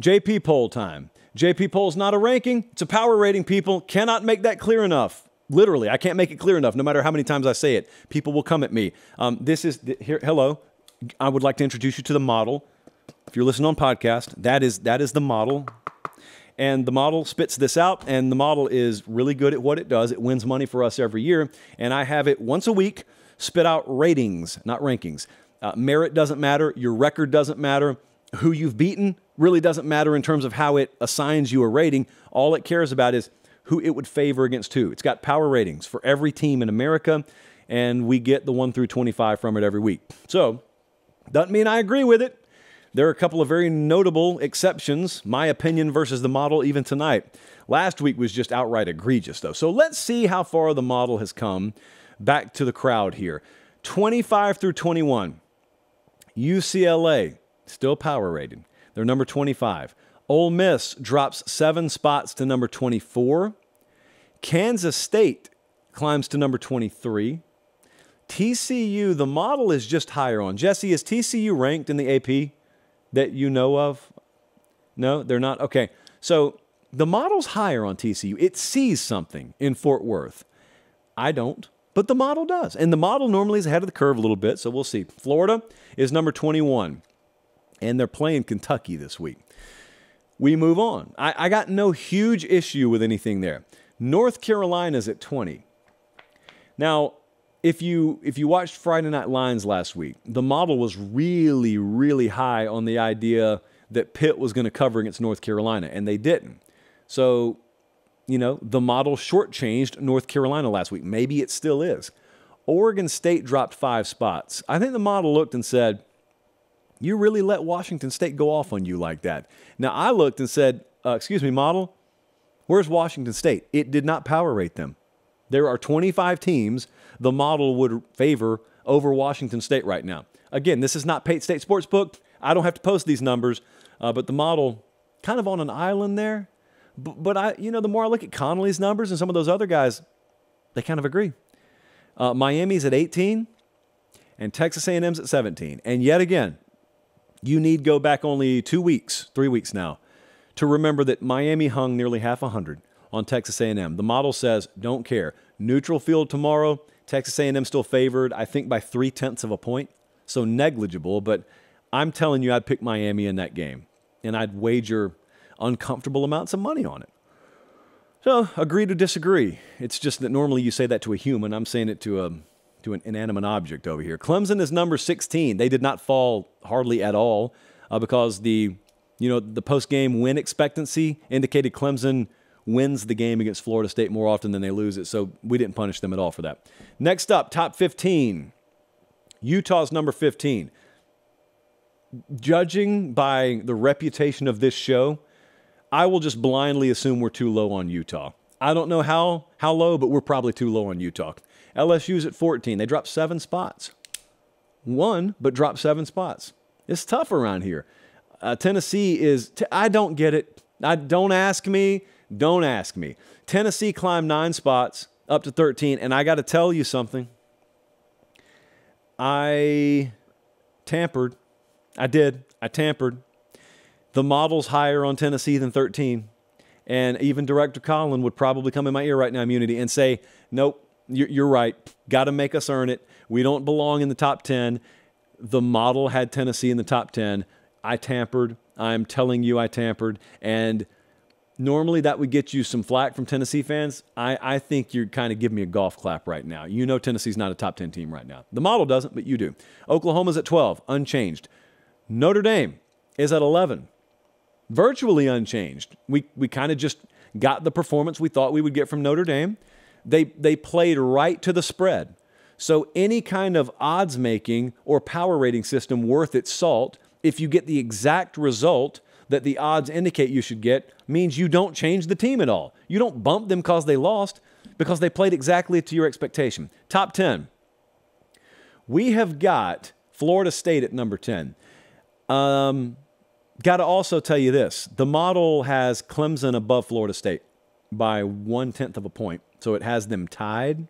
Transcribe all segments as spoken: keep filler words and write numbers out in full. J P Poll time. J P Poll is not a ranking. It's a power rating, people. Cannot make that clear enough. Literally, I can't make it clear enough. No matter how many times I say it, people will come at me. Um, this is, the, here, hello. I would like to introduce you to the model. If you're listening on podcast, that is, that is the model. And the model spits this out, and the model is really good at what it does. It wins money for us every year. And I have it once a week spit out ratings, not rankings. Uh, merit doesn't matter. Your record doesn't matter. Who you've beaten really doesn't matter in terms of how it assigns you a rating. All it cares about is who it would favor against who. It's got power ratings for every team in America, and we get the one through twenty-five from it every week. So, doesn't mean I agree with it. There are a couple of very notable exceptions, my opinion versus the model even tonight. Last week was just outright egregious, though. So let's see how far the model has come. Back to the crowd here. twenty-five through twenty-one. U C L A, still power rated. They're number twenty-five. Ole Miss drops seven spots to number twenty-four. Kansas State climbs to number twenty-three. T C U, the model is just higher on. Jesse, is T C U ranked in the A P that you know of? No, they're not? Okay. So the model's higher on T C U. It sees something in Fort Worth. I don't, but the model does. And the model normally is ahead of the curve a little bit, so we'll see. Florida is number twenty-one, and they're playing Kentucky this week. We move on. I, I got no huge issue with anything there. North Carolina's at twenty. Now, If you, if you watched Friday Night Lines last week, the model was really, really high on the idea that Pitt was going to cover against North Carolina, and they didn't. So, you know, the model shortchanged North Carolina last week. Maybe it still is. Oregon State dropped five spots. I think the model looked and said, you really let Washington State go off on you like that. Now, I looked and said, uh, excuse me, model, where's Washington State? It did not power rate them. There are twenty-five teams the model would favor over Washington State right now. Again, this is not Pate State Sportsbook. I don't have to post these numbers, uh, but the model kind of on an island there. B but, I, you know, the more I look at Connolly's numbers and some of those other guys, they kind of agree. Uh, Miami's at eighteen and Texas A and M's at seventeen. And yet again, you need go back only two weeks, three weeks now, to remember that Miami hung nearly half one hundred. On Texas A and M. The model says, don't care. Neutral field tomorrow. Texas A and M still favored, I think, by three-tenths of a point. So negligible, but I'm telling you I'd pick Miami in that game. And I'd wager uncomfortable amounts of money on it. So agree to disagree. It's just that normally you say that to a human. I'm saying it to, a, to an inanimate object over here. Clemson is number sixteen. They did not fall hardly at all uh, because the, you know, the post-game win expectancy indicated Clemson wins the game against Florida State more often than they lose it, so we didn't punish them at all for that. Next up, top fifteen. Utah's number fifteen. Judging by the reputation of this show, I will just blindly assume we're too low on Utah. I don't know how, how low, but we're probably too low on Utah. L S U's at fourteen. They dropped seven spots. One, but dropped seven spots. It's tough around here. Uh, Tennessee is... T I don't get it. I, don't ask me. Don't ask me. Tennessee climbed nine spots up to thirteen, and I got to tell you something. I tampered. I did. I tampered. The model's higher on Tennessee than thirteen, and even Director Collin would probably come in my ear right now, Immunity, and say, nope, you're right. Got to make us earn it. We don't belong in the top ten. The model had Tennessee in the top ten. I tampered. I'm telling you I tampered, and normally that would get you some flack from Tennessee fans. I, I think you're kind of giving me a golf clap right now. You know Tennessee's not a top ten team right now. The model doesn't, but you do. Oklahoma's at twelve, unchanged. Notre Dame is at eleven, virtually unchanged. We, we kind of just got the performance we thought we would get from Notre Dame. They, they played right to the spread. So any kind of odds-making or power rating system worth its salt, if you get the exact result that the odds indicate you should get, means you don't change the team at all. You don't bump them because they lost, because they played exactly to your expectation. Top ten. We have got Florida State at number ten. Um, got to also tell you this. The model has Clemson above Florida State by one-tenth of a point, so it has them tied.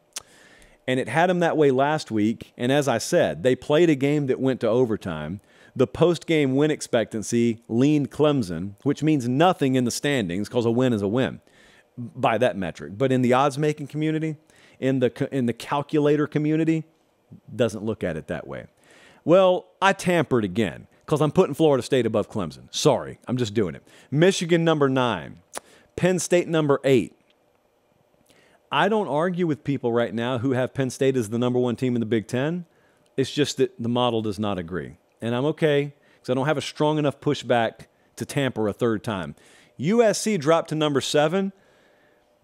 And it had them that way last week, and as I said, they played a game that went to overtime. the post-game win expectancy leaned Clemson, which means nothing in the standings because a win is a win by that metric. But in the odds-making community, in the, in the calculator community, doesn't look at it that way. Well, I tampered again because I'm putting Florida State above Clemson. Sorry, I'm just doing it. Michigan number nine, Penn State number eight. I don't argue with people right now who have Penn State as the number one team in the Big Ten. It's just that the model does not agree. And I'm okay because I don't have a strong enough pushback to tamper a third time. U S C dropped to number seven.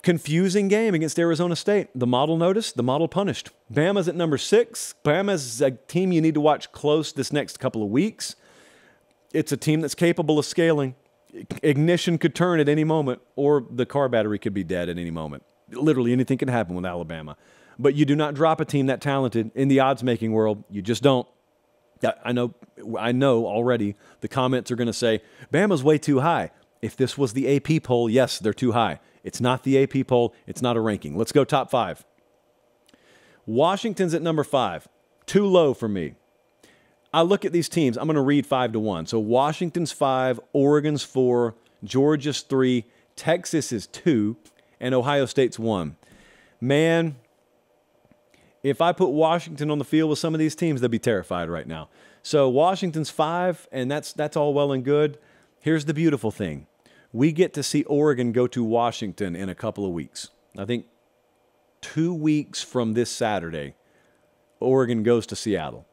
Confusing game against Arizona State. The model noticed, the model punished. Bama's at number six. Bama's a team you need to watch close this next couple of weeks. It's a team that's capable of scaling. Ignition could turn at any moment, or the car battery could be dead at any moment. Literally anything can happen with Alabama. But you do not drop a team that talented in the odds-making world. You just don't. I know, I know already the comments are going to say, Bama's way too high. If this was the A P poll, yes, they're too high. It's not the A P poll. It's not a ranking. Let's go top five. Washington's at number five. Too low for me. I look at these teams. I'm going to read five to one. So Washington's five, Oregon's four, Georgia's three, Texas is two, and Ohio State's one. Man, if I put Washington on the field with some of these teams, they'd be terrified right now. So Washington's five, and that's, that's all well and good. Here's the beautiful thing. We get to see Oregon go to Washington in a couple of weeks. I think two weeks from this Saturday, Oregon goes to Seattle.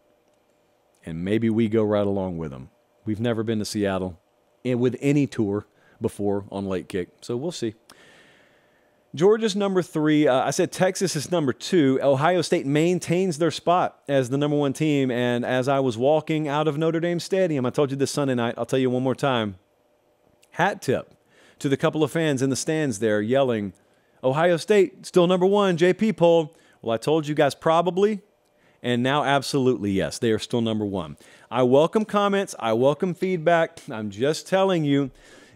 And maybe we go right along with them. We've never been to Seattle with any tour before on Late Kick, so we'll see. Georgia's number three. Uh, I said Texas is number two. Ohio State maintains their spot as the number one team. And as I was walking out of Notre Dame Stadium, I told you this Sunday night, I'll tell you one more time. Hat tip to the couple of fans in the stands there yelling, Ohio State still number one, J P poll. Well, I told you guys probably, and now absolutely yes, they are still number one. I welcome comments. I welcome feedback. I'm just telling you.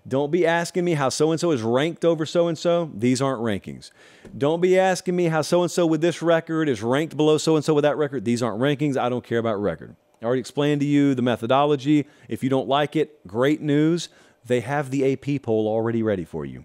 Don't be asking me how so-and-so is ranked over so-and-so. These aren't rankings. Don't be asking me how so-and-so with this record is ranked below so-and-so with that record. These aren't rankings. I don't care about record. I already explained to you the methodology. If you don't like it, great news. They have the A P poll already ready for you.